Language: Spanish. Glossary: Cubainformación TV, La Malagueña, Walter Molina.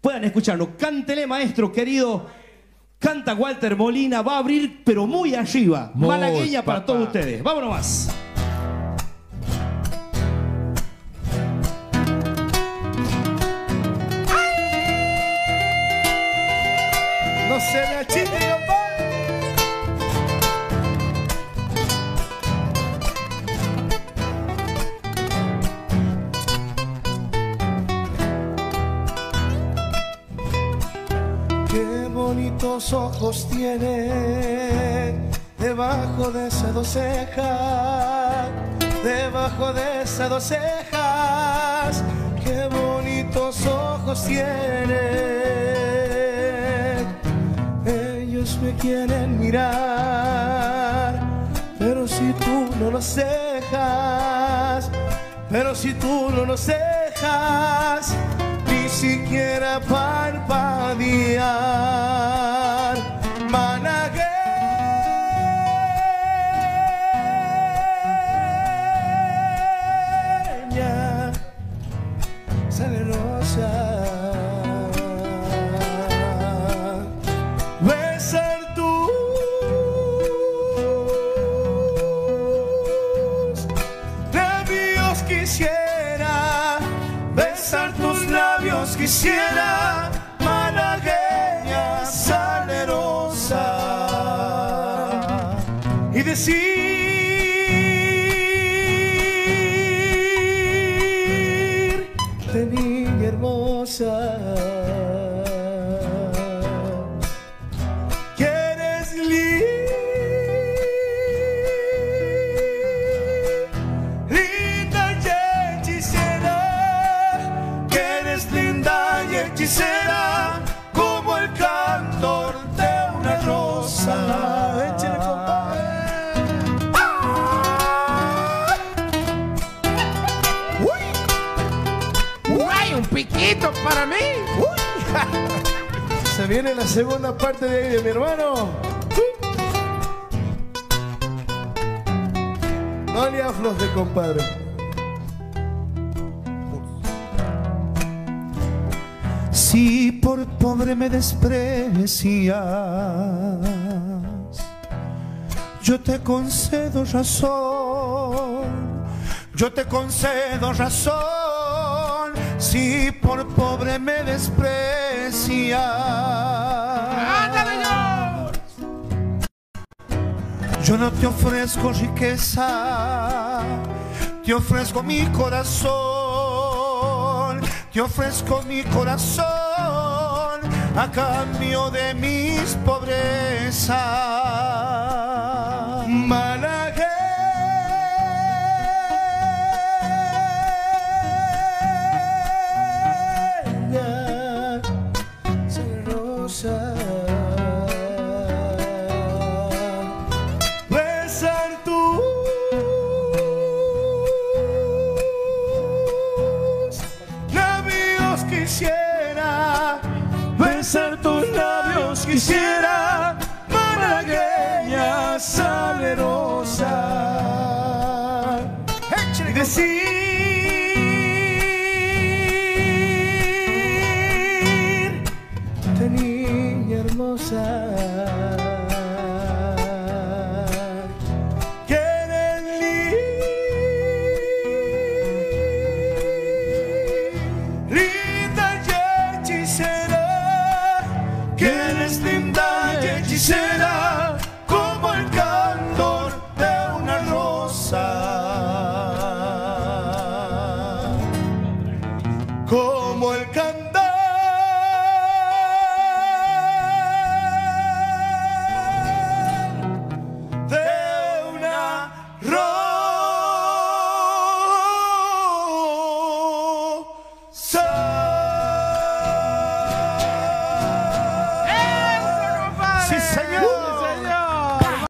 puedan escucharlo. Cántele, maestro querido. Canta Walter Molina, va a abrir, pero muy arriba. Malagueña para todos ustedes. Vámonos más. No se me achille. Bonitos ojos tiene debajo de esas dos cejas, debajo de esas dos cejas. Qué bonitos ojos tiene. Ellos me quieren mirar, pero si tú no los dejas, pero si tú no los dejas, ni siquiera parpadear. Malagueña, sale rosa, besar tus labios quisiera, besar tus labios quisiera. Malagueña salerosa, y decir de niña hermosa que eres linda y hechicera, que eres linda y hechicera. Piquito para mí. Uy, ja. Se viene la segunda parte de mi hermano. No le afloje, compadre. Si por pobre me desprecias, yo te concedo razón, yo te concedo razón. Si por pobre me desprecias, yo no te ofrezco riqueza, te ofrezco mi corazón, te ofrezco mi corazón a cambio de mis pobrezas. Besar tus labios quisiera, besar tus labios quisiera. Malagueña salerosa, y decir que eres linda y hechicera, que eres linda y hechicera, como el candor de una rosa, como el candor.